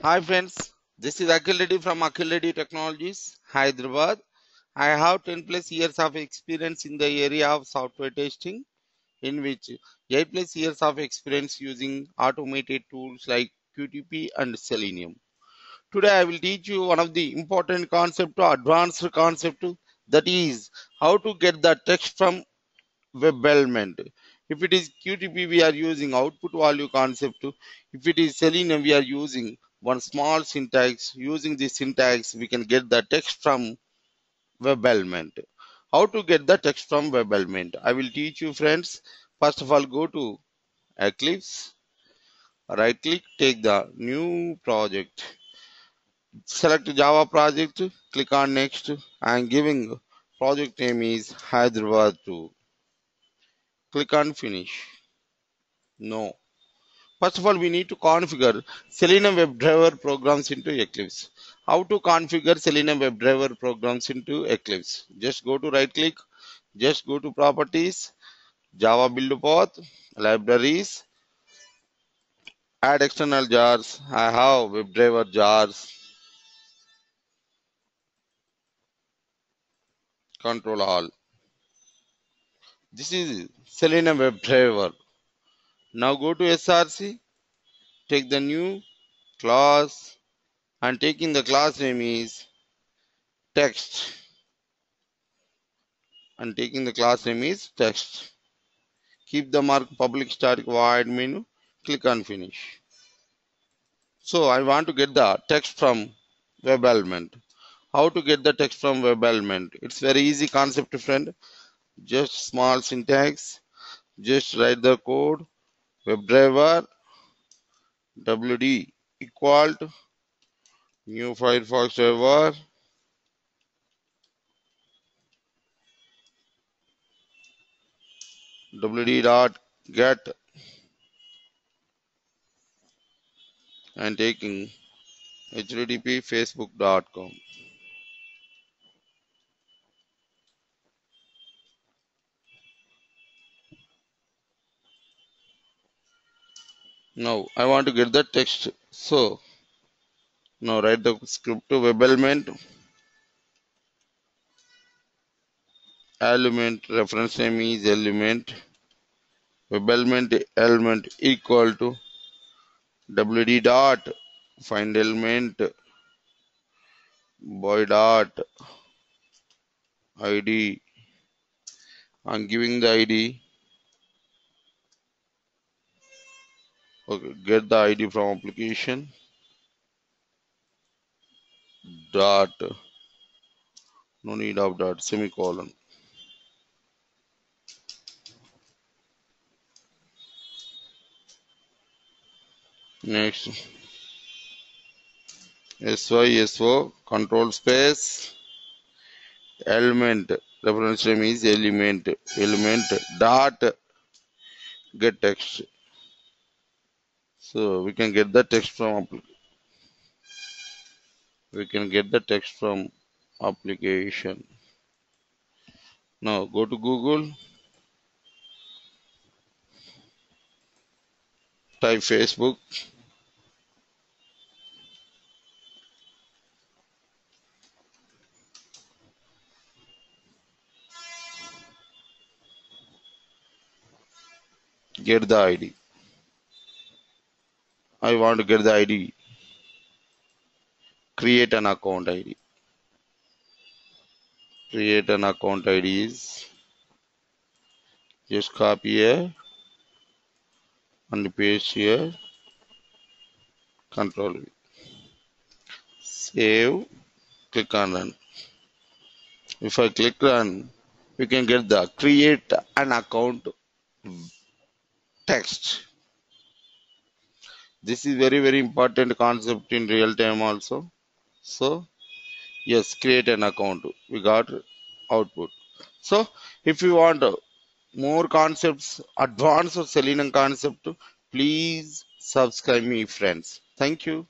Hi friends, this is Akhil Reddy from Akhil Reddy Technologies, Hyderabad. I have 10 plus years of experience in the area of software testing, in which 8 plus years of experience using automated tools like QTP and Selenium. Today I will teach you one of the important concept or advanced concept, that is how to get the text from web element. If it is QTP, we are using output value concept. If it is Selenium, we are using one small syntax. Using this syntax, we can get the text from web element. How to get the text from web element? I will teach you, friends. First of all, go to Eclipse, right click, take the new project, select Java project, click on next. I am giving project name is Hyderabad 2. Click on finish. No. First of all, we need to configure Selenium WebDriver programs into Eclipse. How to configure Selenium WebDriver programs into Eclipse? Just go to right click, just go to properties, Java build path, libraries, add external jars. I have WebDriver jars. Control all. This is Selenium WebDriver. Now go to SRC, take the new class, and taking the class name is text, and taking the class name is text. Keep the mark public static void menu, click on finish. So I want to get the text from web element. How to get the text from web element? It's very easy concept, friend. Just small syntax, just write the code. WebDriver WD equal to new Firefox driver, WD dot get, and taking HTTP facebook.com. Now I want to get the text, so now write the script to web element reference name is element, web element equal to WD dot find element boy dot ID. I'm giving the ID. Okay, get the ID from application dot, no need of dot, semicolon. Next, SYSO control space element reference name is element dot get text. So we can get the text from application. Now go to Google, type Facebook, get the ID. I want to get the ID. Create an account ID. Create an account ID is just copy here and paste here. Control V. Save. Click on Run. If I click Run, we can get the create an account text. This is very, very important concept in real time also. So yes, create an account, we got output. So if you want more concepts, advanced Selenium concept, please subscribe me, friends. Thank you.